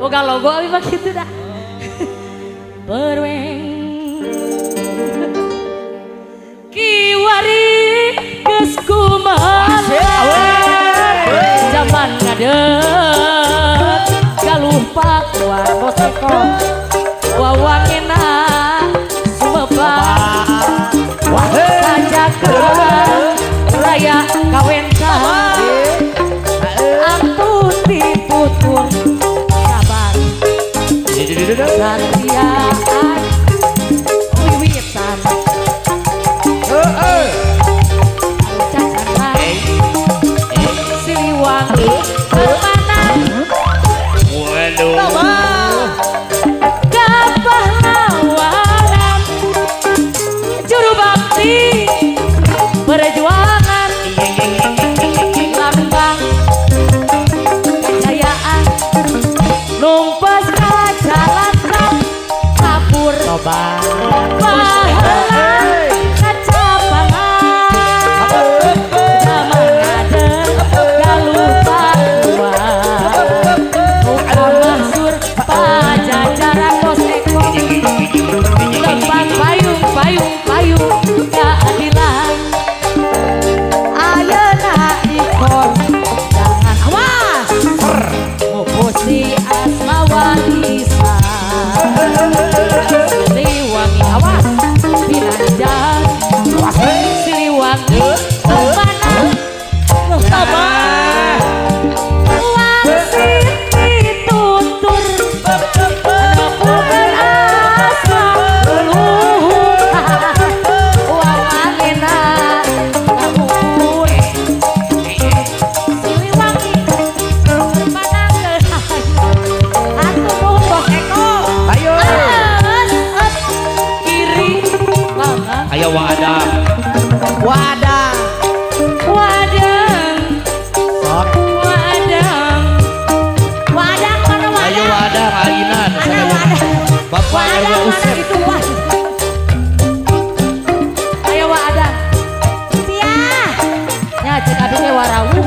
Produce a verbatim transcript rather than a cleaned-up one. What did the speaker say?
Boga logo abis mah gitu dah. Berweng kiwari geus kumaha jaman ngadeg galuh pakuan boseko wawangena sumebat sajakeun layak kawentan antuti putun sabar gantian wiwitan Siliwangi permanan kapahlawanan juru bakti perjuangan lambang kejayaan numpas kajalan kapur ayo wadah. Siap. Nah, cek adunya warau.